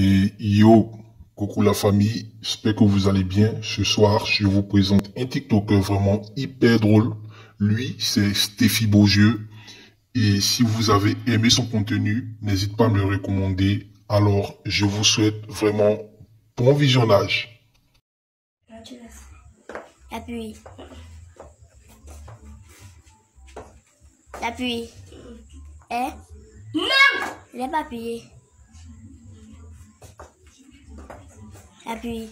Et yo, coucou la famille, j'espère que vous allez bien. Ce soir, je vous présente un TikToker vraiment hyper drôle. Lui, c'est Steeph Booyeux. Et si vous avez aimé son contenu, n'hésitez pas à me le recommander. Alors, je vous souhaite vraiment bon visionnage. Appuie. Appuie. Hein? Non! Je n'ai pas appuyé. Appuie.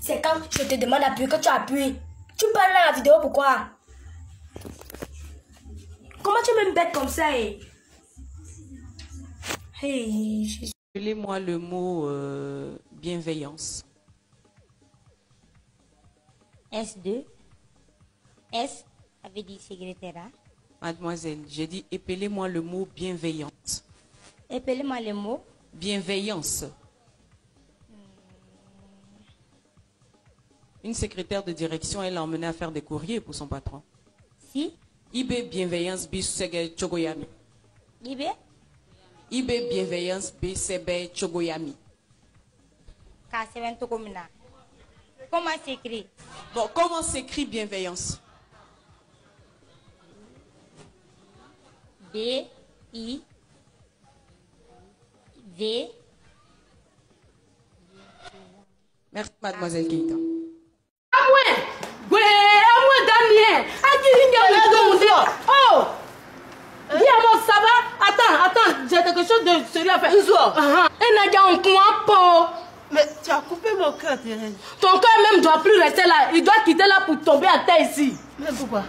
C'est quand je te demande d'appuyer que tu appuies. Tu parles dans la vidéo, pourquoi? Comment tu me bêtes comme ça? Hey, appelez-moi le mot bienveillance. S2. S avait dit secrétaire. Mademoiselle, j'ai dit appelez-moi le mot bienveillance. Appelez-moi le mot bienveillance. Une secrétaire de direction, elle l'a emmenée à faire des courriers pour son patron. Si? Ibe bienveillance bisege chogoyami. Ibe? Ibe bienveillance bisege chogoyami. Comment s'écrit? Bon, comment s'écrit bienveillance? B-I-V. Merci, mademoiselle Keïta. Oh! Dis-moi, ça va? Attends, j'ai quelque chose de sérieux à faire. Mais tu as coupé mon cœur, Thierry. Ton cœur même doit plus rester là. Il doit quitter là pour tomber à terre ici. Mais pourquoi?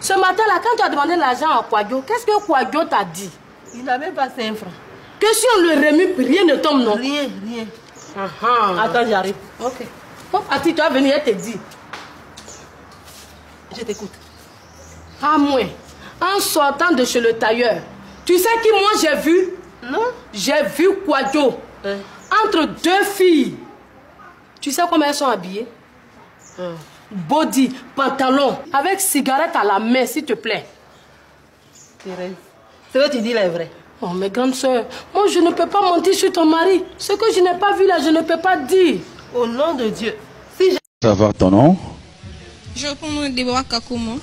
Ce matin-là, quand tu as demandé l'argent à Quadjo, qu'est-ce que Quadjo t'a dit? Il n'a même pas 5 francs. Que si on le remue, rien ne tombe, non? Rien. Attends, j'arrive. Ok. Bon, Ati, tu vas venir, elle te dit. Je t'écoute. À moi, en sortant de chez le tailleur, tu sais qui moi j'ai vu? Non. J'ai vu Quadjo. Entre deux filles. Tu sais comment elles sont habillées? Body, pantalon, avec cigarette à la main, s'il te plaît. Thérèse, ce que tu dis là est vrai. Oh, mes grandes soeurs, moi je ne peux pas mentir sur ton mari. Ce que je n'ai pas vu là, je ne peux pas dire. Au nom de Dieu. Si je... Savoir ton nom? Je commande de Waka comment?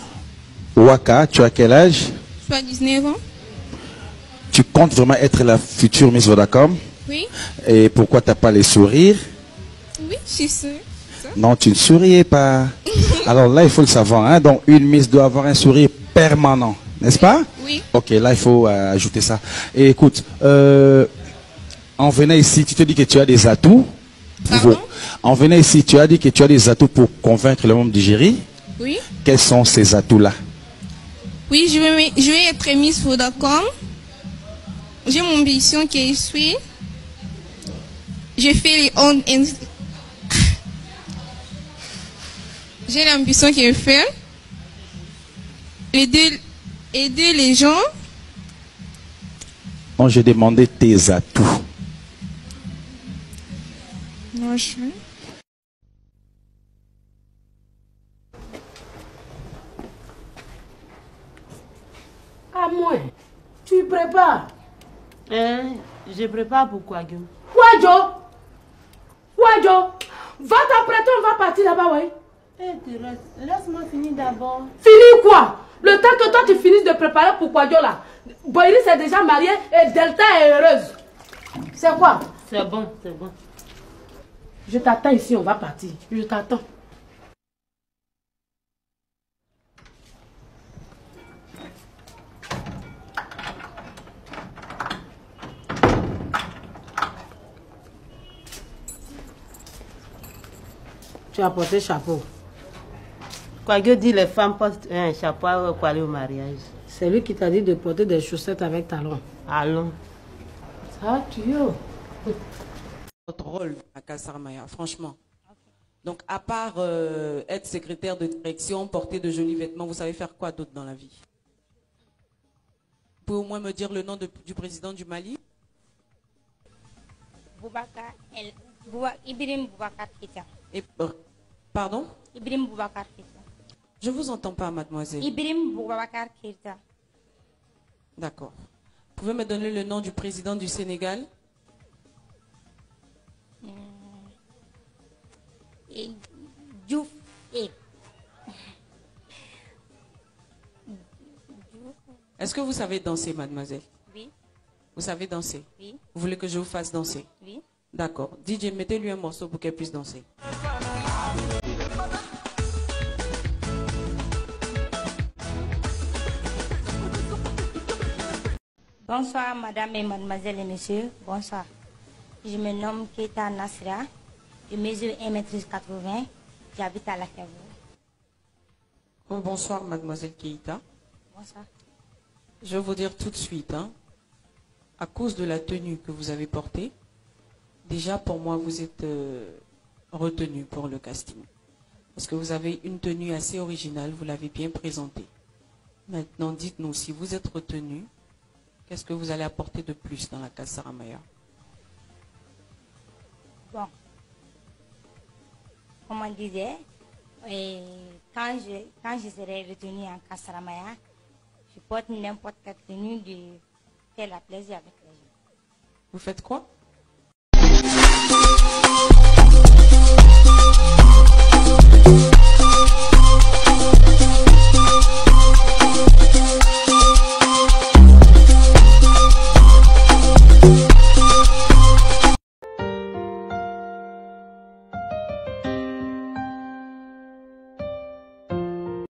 Waka, tu as quel âge? Je suis à 19 ans. Tu comptes vraiment être la future Miss Vodacom? Oui. Et pourquoi tu n'as pas les sourires? Oui, je suis sûre. Non, tu ne souriais pas. Alors là, il faut le savoir. Hein? Donc, une Miss doit avoir un sourire permanent, n'est-ce pas? Oui. Ok, là, il faut ajouter ça. Et écoute, en venant ici, tu te dis que tu as des atouts. Pardon? En venant ici, tu as dit que tu as des atouts pour convaincre le membre du jury. Oui. Quels sont ces atouts-là? Oui, je vais être Miss Vodacom. J'ai mon ambition que je suis. Je fais les ondes. J'ai l'ambition qu'il fait. Aider les gens. Bon, j'ai demandé tes atouts. Non, je veux. Ah, moi, tu prépares. Hein, je prépare pour quoi, Guillaume? Quadjo, va t'apprêter, on va partir là-bas, ouais. Hey, Thérèse, laisse-moi finir d'abord. Finir quoi? Le temps que toi tu finisses de préparer pour Quadjo là. Boyeri s'est déjà marié et Delta est heureuse. C'est quoi? C'est bon, c'est bon. Je t'attends ici, on va partir. Je t'attends. Tu as porté chapeau. Quadjo dit les femmes portent un chapeau pour aller au mariage. C'est lui qui t'a dit de porter des chaussettes avec talons. Allons. Ça, tu es. Votre rôle à Kassar Maya, franchement. Donc, à part être secrétaire de direction, porter de jolis vêtements, vous savez faire quoi d'autre dans la vie? Vous pouvez au moins me dire le nom du président du Mali? Ibrahim Boubacar Keïta. Pardon? Ibrahim Boubacar Keïta. Je vous entends pas, mademoiselle. Ibrahim Boubacar Keïta. D'accord. Vous pouvez me donner le nom du président du Sénégal? Diouf. Est-ce que vous savez danser, mademoiselle? Oui. Vous savez danser? Oui. Vous voulez que je vous fasse danser? Oui. D'accord. DJ, mettez-lui un morceau pour qu'elle puisse danser. Bonsoir, madame et mademoiselle et messieurs. Bonsoir. Je me nomme Keïta Nasra. Je mesure 1m80. J'habite à la Cavour. Oh, bonsoir, mademoiselle Keïta. Bonsoir. Je vais vous dire tout de suite, hein, à cause de la tenue que vous avez portée, déjà pour moi vous êtes retenue pour le casting. Parce que vous avez une tenue assez originale, vous l'avez bien présentée. Maintenant dites-nous, si vous êtes retenue, qu'est-ce que vous allez apporter de plus dans la Casa Ramaya? Bon, comme on disait, quand je serai retenue en Casa Ramaya, je porte n'importe quelle tenue de faire la plaisir avec les gens. Vous faites quoi?